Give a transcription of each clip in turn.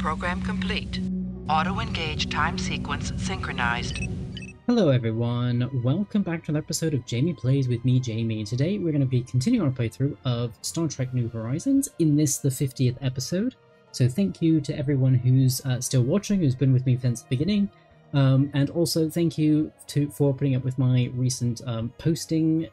Program complete. Auto-engage time sequence synchronized. Hello everyone, welcome back to another episode of Jamie Plays with me, Jamie, and today we're going to be continuing our playthrough of Star Trek New Horizons, in this the 50th episode. So thank you to everyone who's still watching, who's been with me since the beginning, and also thank you for putting up with my recent posting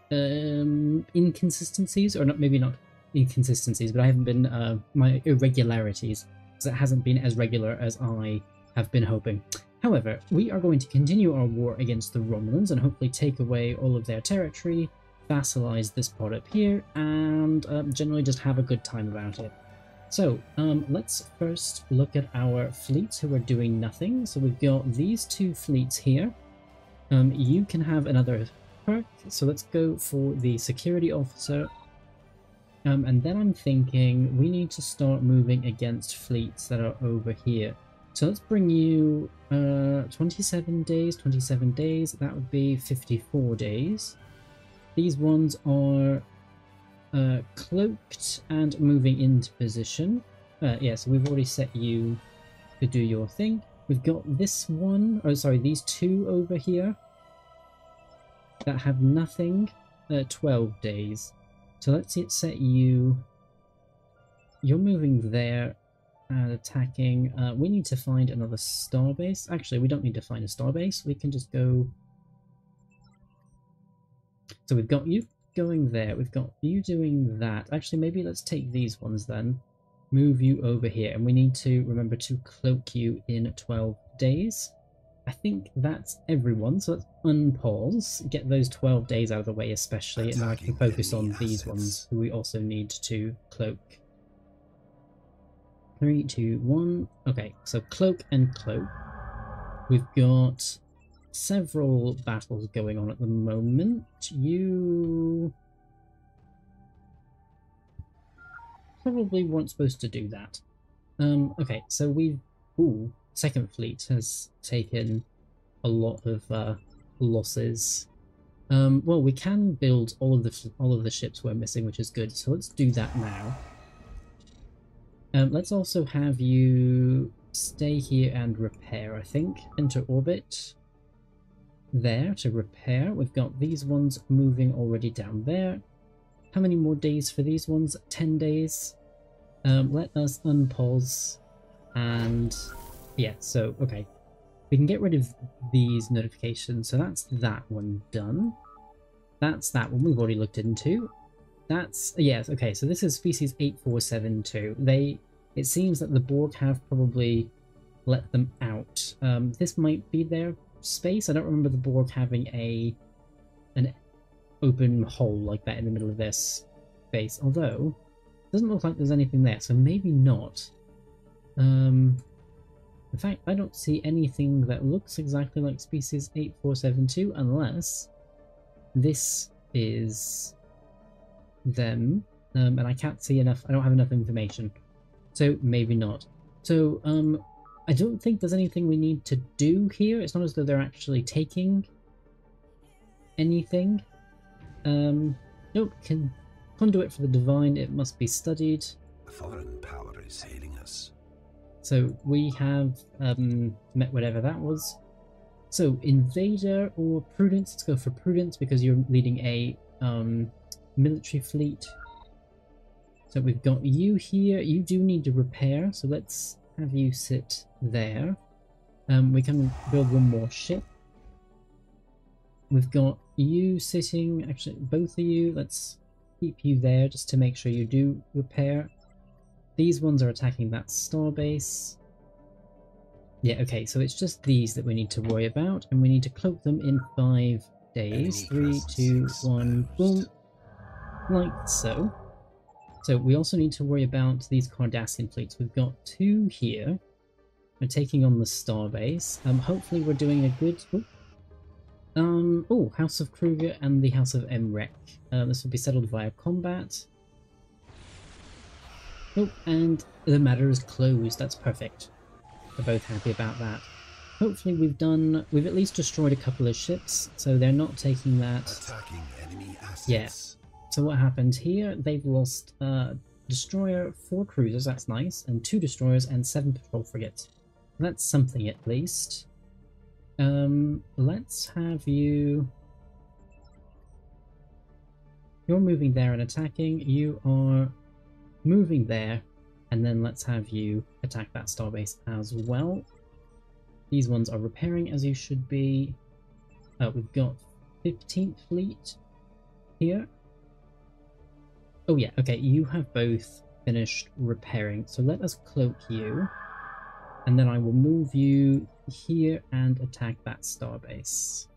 inconsistencies, or not, maybe not inconsistencies, but I haven't been, my irregularities, because it hasn't been as regular as I have been hoping. However, we are going to continue our war against the Romulans and hopefully take away all of their territory, vassalize this part up here, and generally just have a good time about it. So, let's first look at our fleets who are doing nothing. So we've got these two fleets here. You can have another perk, so let's go for the security officer. And then I'm thinking we need to start moving against fleets that are over here. So let's bring you 27 days, that would be 54 days. These ones are cloaked and moving into position. Yeah, so we've already set you to do your thing. We've got this one, oh sorry, these two over here that have nothing, 12 days. So let's set you, you're moving there and attacking. We need to find another star base. Actually, we don't need to find a star base. We can just go. So we've got you going there. We've got you doing that. Actually, maybe let's take these ones then. Move you over here. And we need to remember to cloak you in 12 days. I think that's everyone, so let's unpause, get those 12 days out of the way especially, and I can focus on these ones who we also need to cloak. 3, 2, 1, okay, so cloak and cloak. We've got several battles going on at the moment. You probably weren't supposed to do that. Okay, so we've... Ooh. Second Fleet has taken a lot of losses. Well, we can build all of the ships we're missing, which is good. So let's do that now. Let's also have you stay here and repair. I think enter orbit there to repair. We've got these ones moving already down there. How many more days for these ones? 10 days. Let us unpause and. Yeah, so, okay, we can get rid of these notifications, so that's that one done. That's that one we've already looked into. That's, yes, okay, so this is Species 8472. It seems that the Borg have probably let them out. This might be their space. I don't remember the Borg having an open hole like that in the middle of their space, although it doesn't look like there's anything there, so maybe not. In fact, I don't see anything that looks exactly like Species 8472, unless this is them, and I can't see enough, I don't have enough information, so maybe not. So, I don't think there's anything we need to do here. It's not as though they're actually taking anything. Nope, Conduit for the Divine, it must be studied. The foreign power is hailing us. So we have met whatever that was. So Invader or Prudence, let's go for Prudence because you're leading a military fleet. So we've got you here, you do need to repair, so let's have you sit there. We can build one more ship. We've got you sitting, actually both of you, let's keep you there just to make sure you do repair. These ones are attacking that star base. Yeah, okay, so it's just these that we need to worry about, and we need to cloak them in 5 days. 3, 2, 1, boom. Like so. So we also need to worry about these Cardassian fleets. We've got two here. We're taking on the star base. Hopefully we're doing a good... Ooh. Oh, House of Kruger and the House of Mrek. This will be settled via combat. Oh, and the matter is closed. That's perfect. We're both happy about that. Hopefully we've at least destroyed a couple of ships, so they're not taking that. Attacking enemy assets. Yeah. So what happened here? They've lost destroyer, 4 cruisers, that's nice, and 2 destroyers and 7 patrol frigates. That's something at least. Let's have you... You're moving there and attacking, you are moving there, and then let's have you attack that starbase as well. These ones are repairing as you should be. We've got 15th fleet here. Oh yeah, okay, you have both finished repairing, so let us cloak you, and then I will move you here and attack that starbase.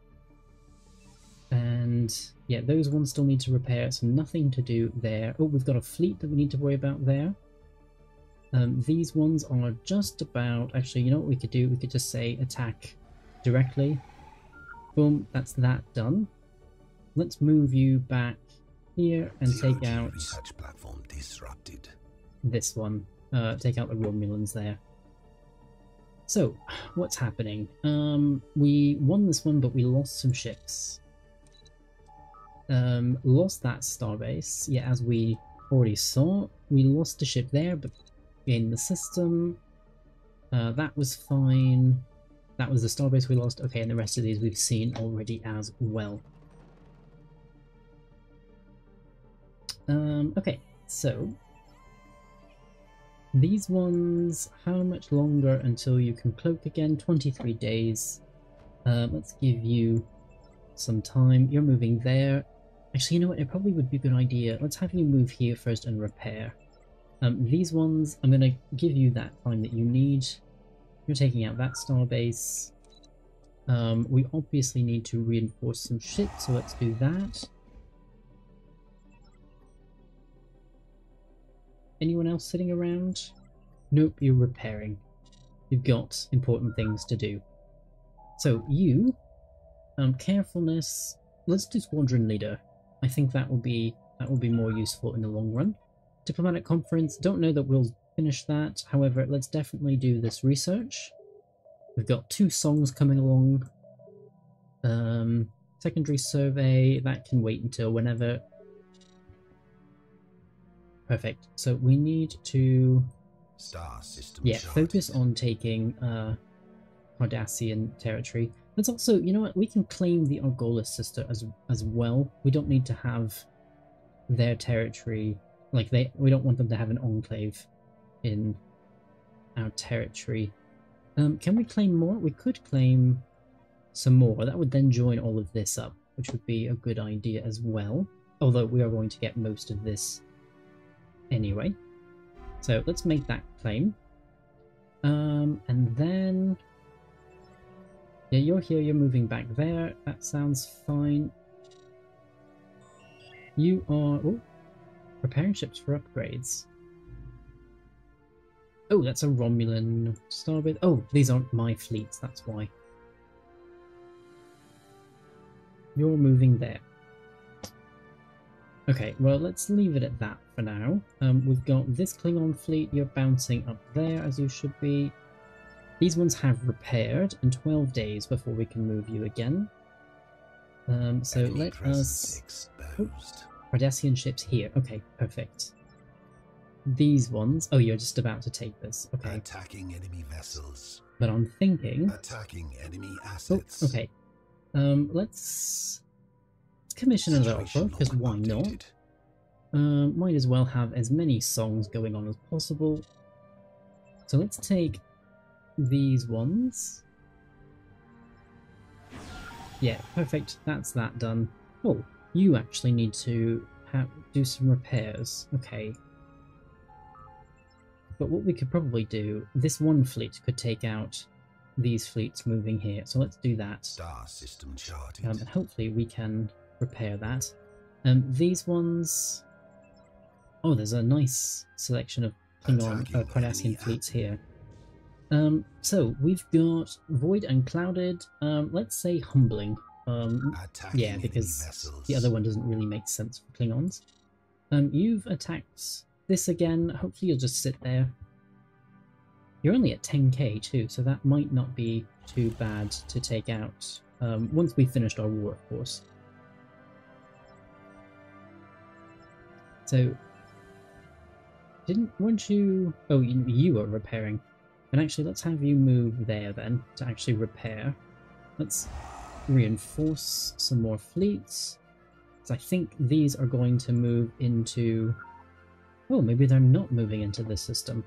And yeah, those ones still need to repair, so nothing to do there. Oh, we've got a fleet that we need to worry about there. These ones are just about... Actually, you know what we could do? We could just say attack directly. Boom, that's that done. Let's move you back here and take out research platform disrupted. This one. Take out the Romulans there. So, what's happening? We won this one, but we lost some ships. Lost that starbase. Yeah, as we already saw, we lost the ship there, but gained the system. That was fine. That was the starbase we lost. Okay, and the rest of these we've seen already as well. Okay, so... These ones, how much longer until you can cloak again? 23 days. Let's give you some time. You're moving there. Actually, you know what? It probably would be a good idea. Let's have you move here first and repair. These ones, I'm going to give you that time that you need. You're taking out that starbase. We obviously need to reinforce some shit, so let's do that. Anyone else sitting around? Nope, you're repairing. You've got important things to do. So you, carefulness, let's do squadron leader. I think that will be more useful in the long run. Diplomatic conference, don't know that we'll finish that. However, let's definitely do this research. We've got 2 songs coming along. Secondary survey, that can wait until whenever. Perfect. So we need to focus on taking Cardassian territory. Let's also, you know what, we can claim the Argolis sister as well. We don't need to have their territory, like we don't want them to have an enclave in our territory. Can we claim more? We could claim some more. That would then join all of this up, which would be a good idea as well. Although we are going to get most of this anyway, so let's make that claim. And then... Yeah, you're here, you're moving back there. That sounds fine. You are... Oh, preparing ships for upgrades. Oh, that's a Romulan starbase. Oh, these aren't my fleets, that's why. You're moving there. Okay, well, let's leave it at that for now. We've got this Klingon fleet, you're bouncing up there as you should be. These ones have repaired in 12 days before we can move you again. So let us... Cardassian ships here. Okay, perfect. These ones... Oh, you're just about to take this. Okay. Attacking enemy vessels. But I'm thinking... Attacking enemy assets. Oh, okay. Let's... Commission another opera, because why not? Might as well have as many songs going on as possible. So let's take these ones. Yeah, perfect. That's that done. Oh, you actually need to do some repairs. Okay. But what we could probably do, this one fleet could take out these fleets moving here. So let's do that. Star system charted. And hopefully we can... repair that. These ones... Oh, there's a nice selection of Klingon Cardassian fleets here. So, we've got Void and Clouded. Let's say Humbling. Yeah, because the other one doesn't really make sense for Klingons. You've attacked this again. Hopefully you'll just sit there. You're only at 10k too, so that might not be too bad to take out once we've finished our war, of course. So Oh, you were repairing. And actually, let's have you move there then to actually repair. Let's reinforce some more fleets. So I think these are going to move into... Oh, maybe they're not moving into this system.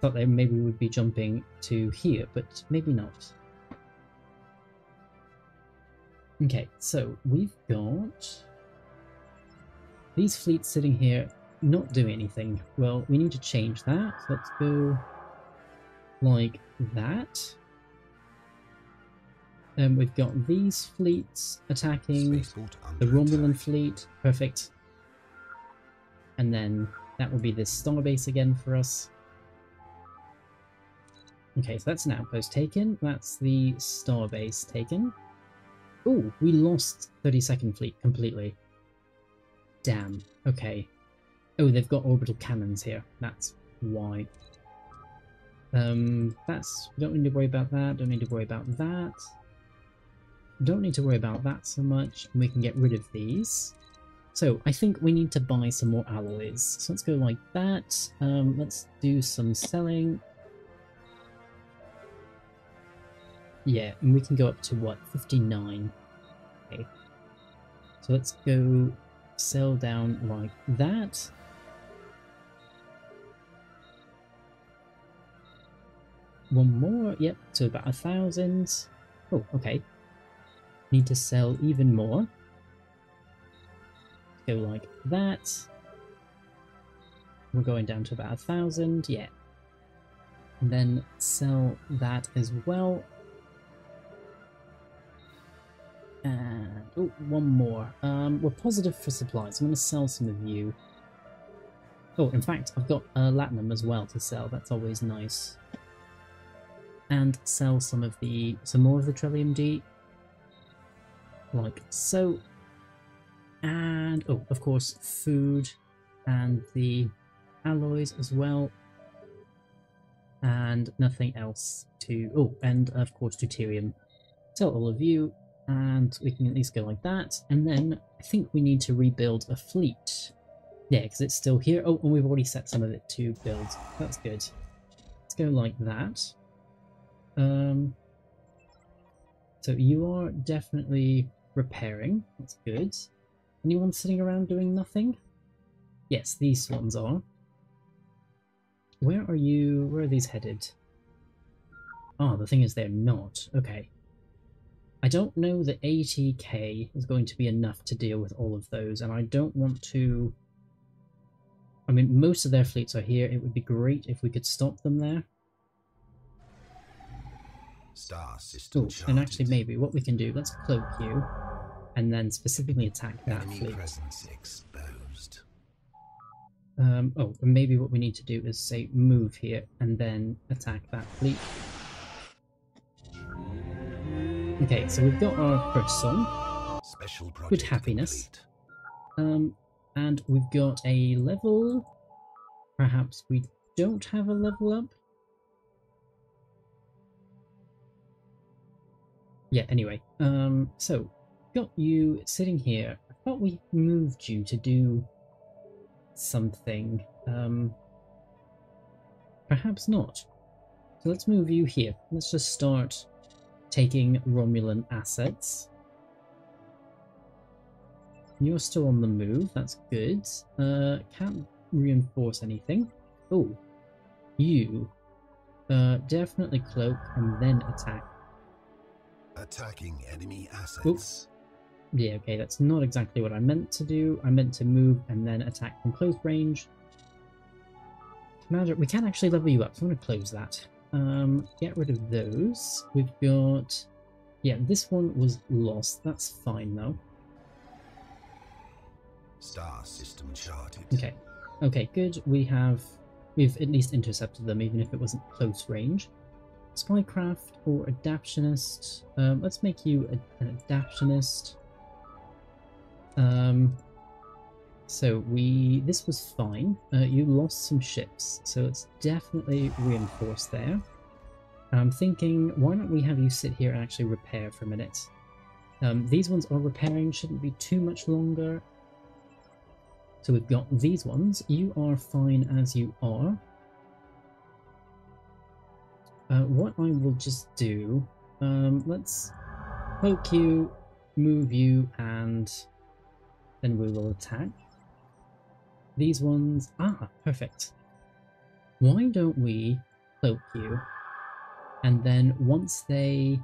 Thought they maybe would be jumping to here, but maybe not. Okay, so we've got these fleets sitting here not doing anything. Well, we need to change that. Let's go like that. And we've got these fleets attacking the Romulan fleet. Perfect. And then that will be this star base again for us. Okay, so that's an outpost taken. That's the star base taken. Ooh, we lost 32nd Fleet completely. Damn. Okay. Oh, they've got orbital cannons here. That's why. We don't need to worry about that. Don't need to worry about that. Don't need to worry about that so much. And we can get rid of these. So I think we need to buy some more alloys. So let's go like that. Let's do some selling. Yeah, and we can go up to, what, 59? Okay. So let's go sell down like that. One more, yep, to about 1,000. Oh, okay. Need to sell even more. Go like that. We're going down to about 1,000, yeah. And then sell that as well. And, oh, one more. We're positive for supplies. I'm going to sell some of you. Oh, in fact, I've got Latinum as well to sell. That's always nice. And sell some of the, some more of the Trillium D. Like so. And, oh, of course, food and the alloys as well. And nothing else to, oh, and of course, Deuterium. Sell all of you. And we can at least go like that, and then I think we need to rebuild a fleet. Yeah, because it's still here. Oh, and we've already set some of it to build. That's good. Let's go like that. So you are definitely repairing. That's good. Anyone sitting around doing nothing? Yes, these ones are. Where are you? Where are these headed? Ah, the thing is they're not. Okay. I don't know that 80k is going to be enough to deal with all of those, and I don't want to... I mean, most of their fleets are here. It would be great if we could stop them there. Star system charted. And actually, maybe what we can do, let's cloak you, and then specifically attack that fleet. Presence exposed. Oh, and maybe what we need to do is, say, move here, and then attack that fleet. Okay, so we've got our first song, Good Happiness, and we've got a level. Perhaps we don't have a level up? Yeah, anyway, so, got you sitting here. I thought we moved you to do something, perhaps not. So let's move you here. Let's just start taking Romulan assets. You're still on the move, that's good. Can't reinforce anything. Oh, you. Definitely cloak and then attack. Attacking enemy assets. Oops. Yeah, okay, that's not exactly what I meant to do. I meant to move and then attack from close range. Commander, we can actually level you up, so I'm going to close that. Get rid of those. We've got... Yeah, this one was lost. That's fine, though. Star system charted. Okay. Okay, good. We've at least intercepted them, even if it wasn't close range. Spycraft or Adaptionist. Let's make you an Adaptionist. So this was fine. You lost some ships, so it's definitely reinforced there. I'm thinking, why don't we have you sit here and actually repair for a minute? These ones are repairing, shouldn't be too much longer. So we've got these ones. You are fine as you are. What I will just do, let's poke you, move you, and then we will attack. These ones, perfect. Why don't we cloak you? And then once they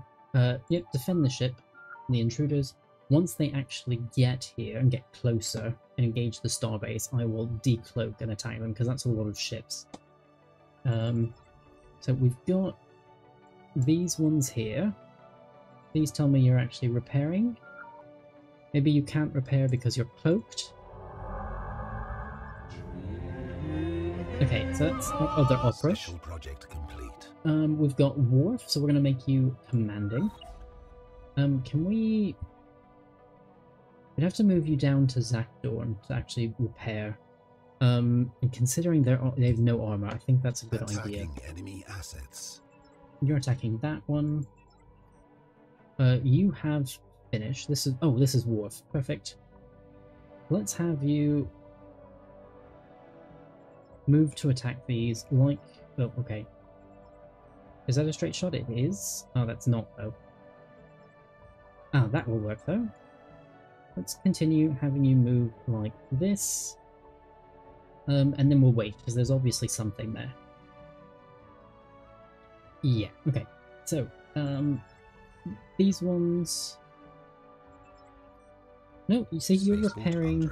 defend the ship, the intruders, once they actually get here and get closer and engage the starbase, I will decloak and attack them, because that's a lot of ships. So we've got these ones here. Please tell me you're actually repairing. Maybe you can't repair because you're cloaked. Okay, so that's our other opera. Project complete. We've got Worf, so we're going to make you commanding. Can we... We'd have to move you down to Zakdorn to actually repair. And considering they have no armor, I think that's a good idea. Enemy assets. You're attacking that one. You have finished. This is... Oh, this is Worf. Perfect. Let's have you... move to attack these like... Oh, okay. Is that a straight shot? It is. Oh, that's not, though. Ah, that will work, though. Let's continue having you move like this. And then we'll wait, because there's obviously something there. Yeah, okay. So, these ones... No, you see, you're repairing...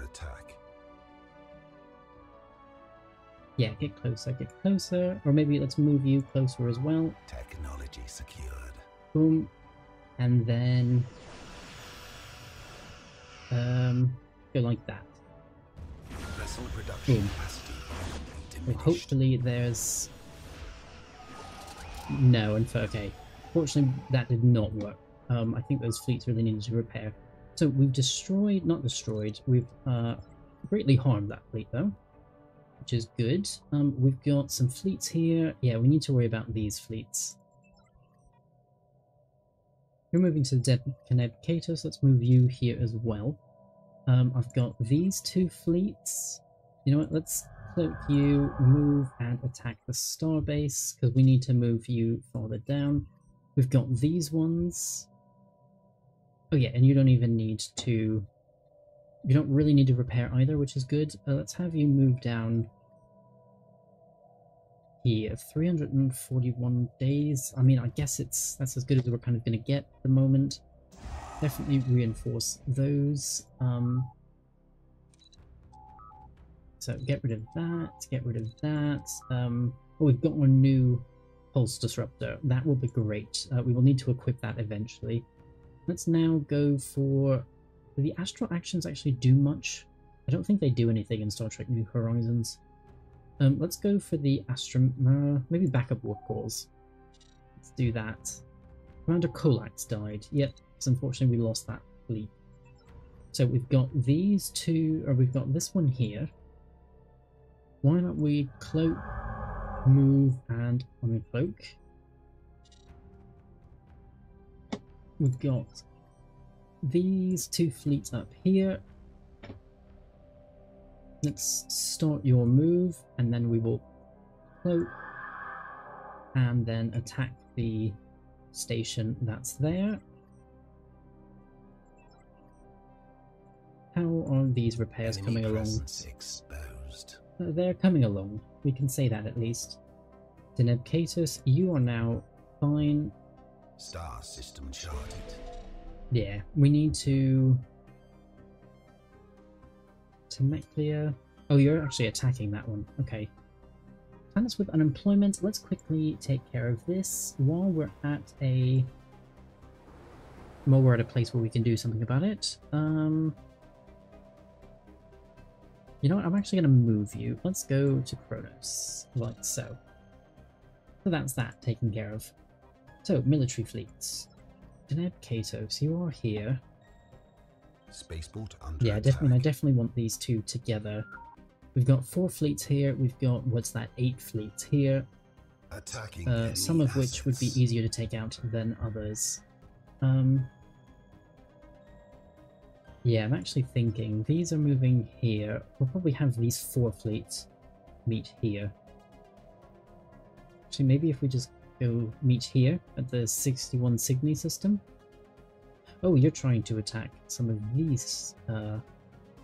Yeah, get closer, or maybe let's move you closer as well. Technology secured. Boom, and then go like that. Vessel production capacity. Well, hopefully there's no, and okay. Fortunately, that did not work. I think those fleets really needed to repair. So we've destroyed, not destroyed. We've greatly harmed that fleet though, which is good. We've got some fleets here. Yeah, we need to worry about these fleets. You're moving to the Deneb Kato, so let's move you here as well. I've got these two fleets. You know what, let's cloak you, move and attack the starbase, because we need to move you farther down. We've got these ones. Oh yeah, and you don't even need to... You don't really need to repair either, which is good. Let's have you move down here. 341 days. I mean, I guess that's as good as we're kind of going to get at the moment. Definitely reinforce those. So get rid of that, get rid of that. Oh, we've got our new pulse disruptor. That will be great. We will need to equip that eventually. Let's now go for... Do the astral actions actually do much? I don't think they do anything in Star Trek New Horizons. Let's go for the maybe backup warp cores. Let's do that. Commander Kolak's died. Yep, so unfortunately we lost that fleet. So we've got these two, or we've got this one here. Why don't we cloak, move, and uncloak? We've got these two fleets up here. Let's start your move, and then we will cloak and then attack the station that's there. How are these repairs coming along? Exposed. They're coming along. We can say that at least. Deneb Katus, you are now fine. Star system charted. Yeah, we need to... Temeclia... Oh, you're actually attacking that one. Okay. Planets with unemployment. Let's quickly take care of this while we're at a... Well, we're at a place where we can do something about it. You know what? I'm actually going to move you. Let's go to Kronos. Like so. So that's that taken care of. So, military fleets. Deneb Kato, so you are here. Spaceport under attack. Definitely. I definitely want these two together. We've got four fleets here. We've got eight fleets here. Attacking. Some of which would be easier to take out than others. Yeah, I'm actually thinking these are moving here. We'll probably have these four fleets meet here. Actually, maybe if we just go meet here at the 61 Cygni system. Oh, you're trying to attack some of these.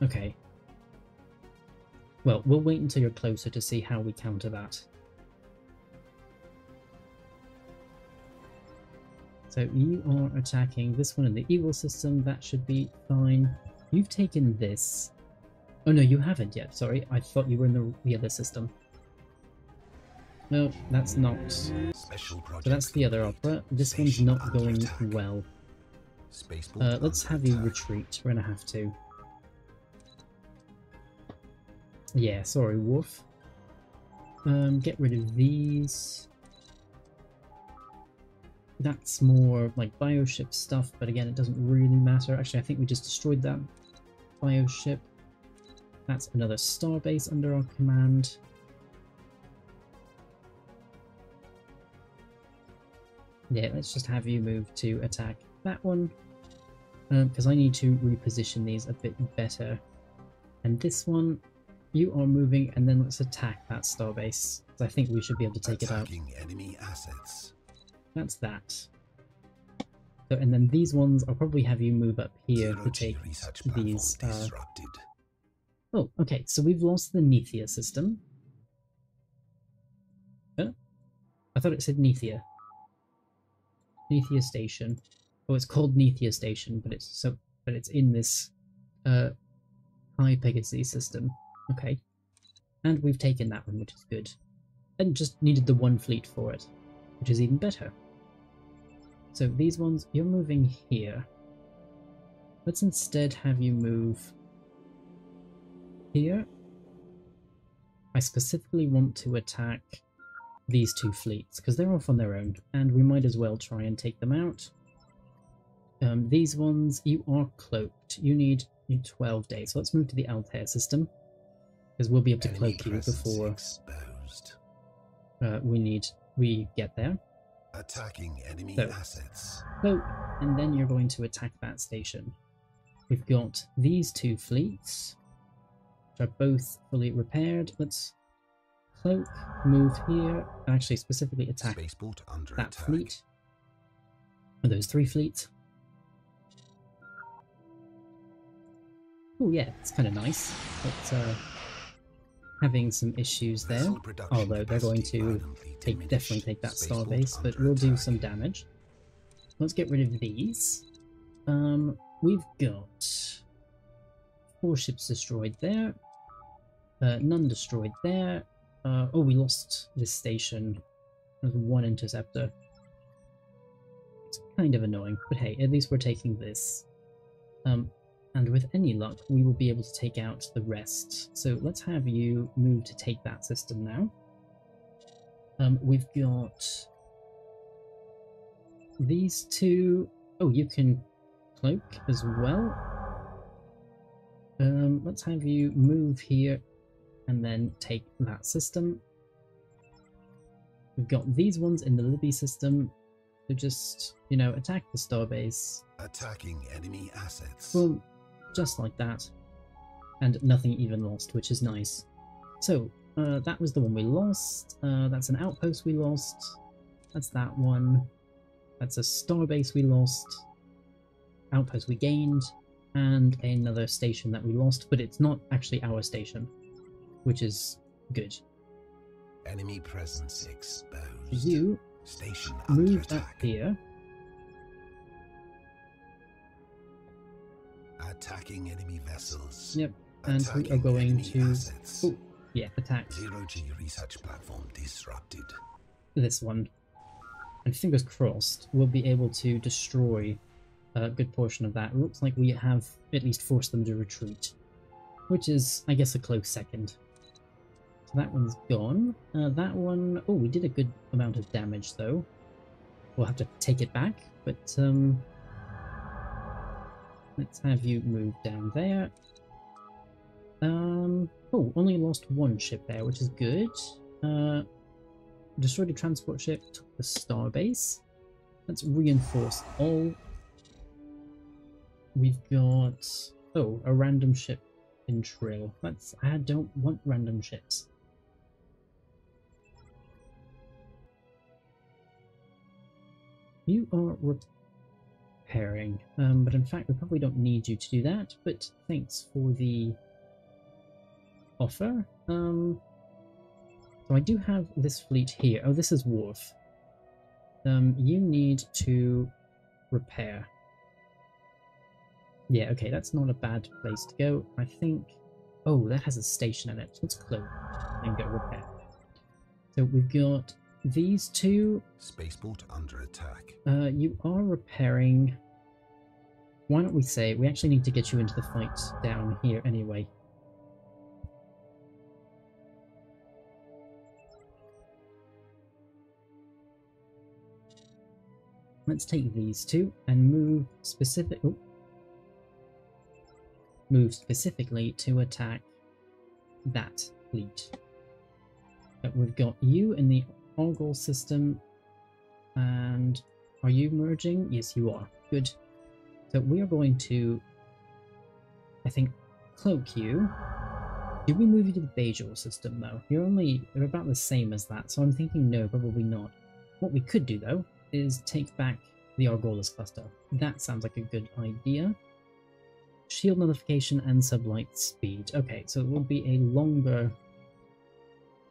Okay. Well, we'll wait until you're closer to see how we counter that. So you are attacking this one in the evil system. That should be fine. You've taken this. Oh no, you haven't yet. Sorry, I thought you were in the other system. No, that's not. So that's the other opera. This one's not going well. Let's have you retreat. We're gonna have to. Yeah, sorry, Worf. Get rid of these. That's more like bioship stuff, but again, it doesn't really matter. Actually, I think we just destroyed that bioship. That's another starbase under our command. Yeah, let's just have you move to attack that one, because I need to reposition these a bit better. And this one, you are moving, and then let's attack that starbase. I think we should be able to take it out. Enemy assets. That's that. So, and then these ones, I'll probably have you move up here to take these. Oh, okay, so we've lost the Nethia system. Oh, I thought it said Nethia. Nethia Station. Oh, it's called Nethia Station, but it's so, but it's in this high Pegasus system. Okay, and we've taken that one, which is good, and just needed the one fleet for it, which is even better. So these ones, you're moving here. Let's instead have you move here. I specifically want to attack these two fleets because they're off on their own, and we might as well try and take them out. These ones, you are cloaked. You need 12 days. So let's move to the Altair system because we'll be able to cloak you before we get there. Attacking enemy assets. So, and then you're going to attack that station. We've got these two fleets, which are both fully repaired. Let's cloak, move here, and actually specifically attack that fleet. Or those three fleets. Oh yeah, it's kind of nice. It's having some issues there, although they're going to definitely take that starbase, but we'll do some damage. Let's get rid of these. We've got four ships destroyed there, none destroyed there. Oh, we lost this station. There's one interceptor. It's kind of annoying, but hey, at least we're taking this. And with any luck, we will be able to take out the rest. So let's have you move to take that system now. We've got these two. Oh, you can cloak as well. Let's have you move here and then take that system. We've got these ones in the Libby system. So just, you know, attack the starbase. Attacking enemy assets. Well, just like that, and nothing even lost, which is nice. So that was the one we lost. That's an outpost we lost. That's that one. That's a starbase we lost. Outpost we gained, and another station that we lost, but it's not actually our station, which is good. Enemy presence exposed. You station move up here. Attacking enemy vessels. Yep, and attacking we are going to attack. Zero-G research platform disrupted. This one, and fingers crossed, we'll be able to destroy a good portion of that. It looks like we have at least forced them to retreat, which is, I guess, a close second. So that one's gone. That one, oh, we did a good amount of damage though. We'll have to take it back, but let's have you move down there. Oh, only lost one ship there, which is good. Destroyed a transport ship, took the starbase. Let's reinforce all. We've got Oh, a random ship in Trill. I don't want random ships. You are repairing, but in fact we probably don't need you to do that, but thanks for the offer. So I do have this fleet here. Oh, this is Worf. You need to repair. Yeah, okay, that's not a bad place to go, I think. Oh, that has a station in it. Let's close and go repair. So we've got these two. Spaceport under attack. You are repairing. Why don't we say we actually need to get you into the fight down here anyway. Let's take these two and move specifically to attack that fleet. But we've got you in the Ogle system, and are you merging? Yes, you are. Good. So we are going to, I think, cloak you. Did we move you to the Bajor system though? You're about the same as that, so I'm thinking no, probably not. What we could do though is take back the Argolis Cluster. That sounds like a good idea. Shield nullification and sublight speed. Okay, so it will be a longer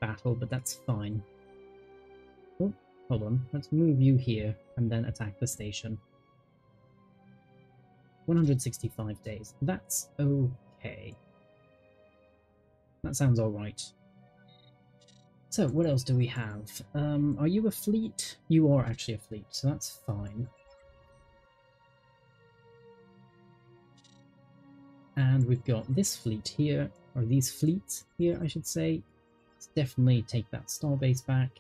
battle, but that's fine. Oh, hold on. Let's move you here and then attack the station. 165 days. That's okay. That sounds alright. So, what else do we have? Are you a fleet? You are actually a fleet, so that's fine. And we've got this fleet here, or these fleets here, I should say. Let's definitely take that starbase back.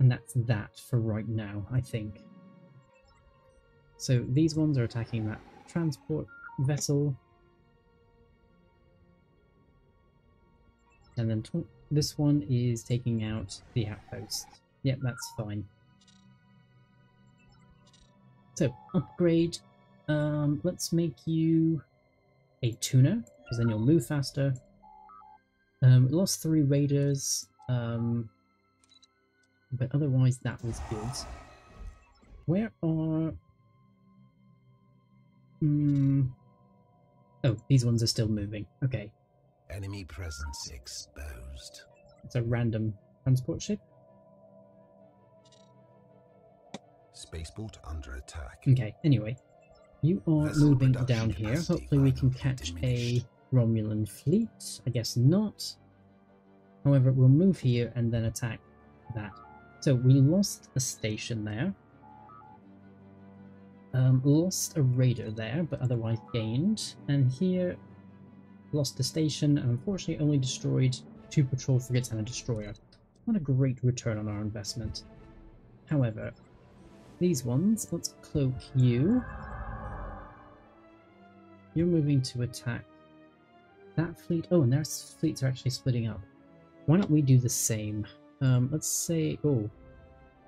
And that's that for right now, I think. So, these ones are attacking that transport vessel. And then this one is taking out the outpost. Yep, that's fine. So, upgrade. Let's make you a tuner, because then you'll move faster. We lost 3 raiders, but otherwise that was good. Where are... Oh, these ones are still moving. Okay. Enemy presence exposed. It's a random transport ship. Spaceport under attack. Okay, anyway. You are moving down here. Hopefully we can catch a Romulan fleet. I guess not. However, we'll move here and then attack that. So we lost a station there. Lost a raider there, but otherwise gained. And here... lost the station and unfortunately only destroyed 2 patrol frigates and a destroyer. Not a great return on our investment. However, these ones, let's cloak you. You're moving to attack that fleet. Oh, and their fleets are actually splitting up. Why don't we do the same? Let's say, oh,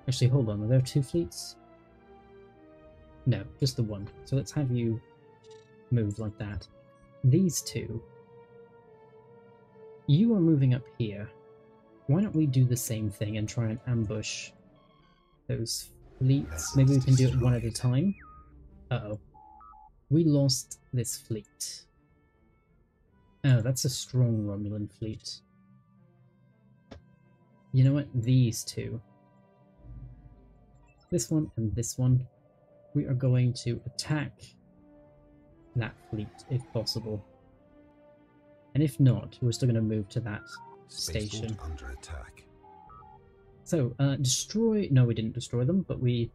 actually hold on, are there 2 fleets? No, just the one. So let's have you move like that. These two. You are moving up here. Why don't we do the same thing and try and ambush those fleets? Maybe we can do it one at a time. Uh-oh. We lost this fleet. Oh, that's a strong Romulan fleet. You know what? These two. This one and this one. We are going to attack that fleet if possible, and if not we're still going to move to that station under attack. So destroy, no we didn't destroy them, but we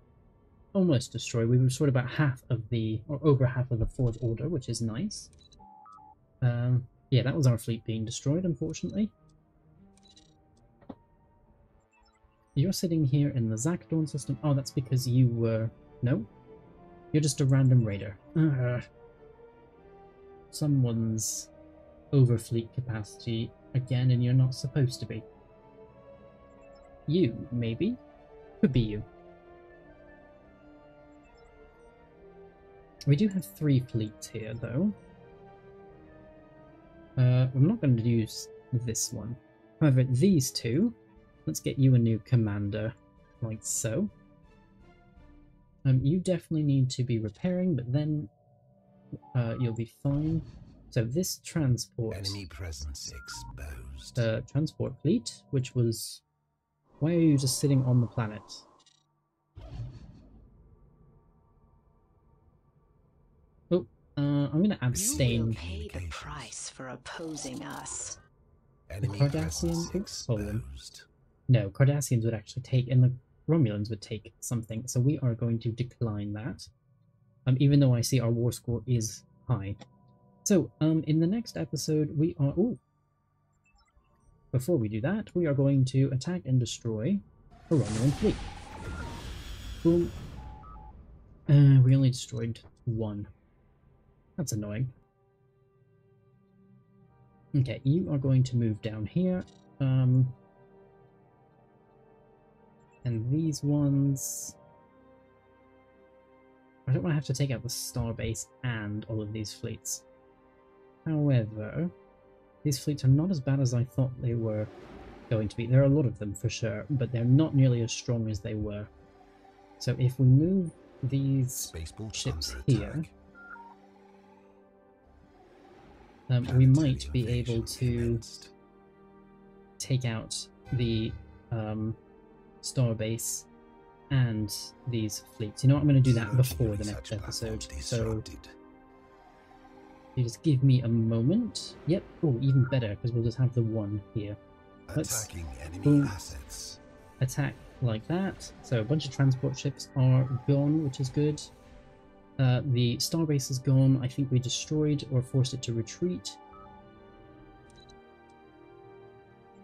almost destroyed. We restored about half of the, or over half of the Fourth Order, which is nice. Yeah, that was our fleet being destroyed, unfortunately. You're sitting here in the Zakdorn system. Oh, that's because you were, no, you're just a random raider. Someone's over fleet capacity again, and you're not supposed to be. You, maybe? Could be you. We do have three fleets here, though. I'm not going to use this one. However, these two, let's get you a new commander, like so. You definitely need to be repairing, but then you'll be fine. So this transport, enemy presence exposed. Transport fleet, which was, why are you just sitting on the planet? Oh, I'm going to abstain. You will pay the price for opposing us. Enemy Cardassian exposed. No, Cardassians would actually take, and the Romulans would take something. So we are going to decline that. Even though I see our war score is high. So, in the next episode, we are... Ooh! Before we do that, we are going to attack and destroy a Romulan fleet. Boom. We only destroyed one. That's annoying. Okay, you are going to move down here. And these ones... I don't want to have to take out the starbase and all of these fleets. However, these fleets are not as bad as I thought they were going to be. There are a lot of them for sure, but they're not nearly as strong as they were. So if we move these ships here, we might be able to take out the starbase and these fleets. You know what, I'm going to do that before the next episode. So... you just give me a moment. Yep. Oh, even better, because we'll just have the one here. Let's attack like that. So a bunch of transport ships are gone, which is good. The starbase is gone. I think we destroyed or forced it to retreat.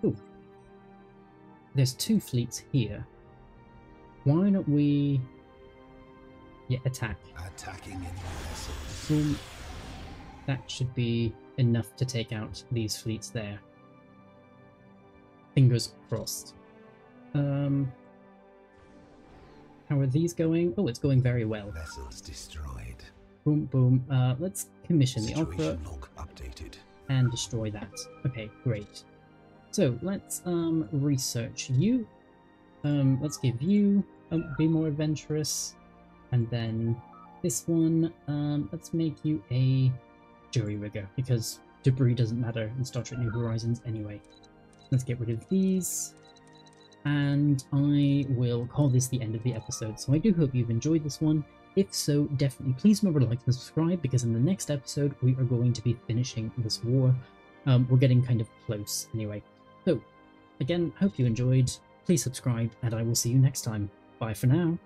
Oh, there's two fleets here. Why don't we? Yeah, attack. Attacking enemy vessels. That should be enough to take out these fleets there. Fingers crossed. How are these going? Oh, it's going very well. Vessels destroyed. Boom, boom. Let's commission the opera and destroy that. Okay, great. So let's research you. Let's give you be more adventurous, and then this one. Let's make you a jury rigger, because debris doesn't matter in Star Trek New Horizons anyway. Let's get rid of these, and I will call this the end of the episode. So I do hope you've enjoyed this one. If so, definitely please remember to like and subscribe, because in the next episode we are going to be finishing this war. We're getting kind of close anyway. So again, hope you enjoyed, please subscribe, and I will see you next time. Bye for now.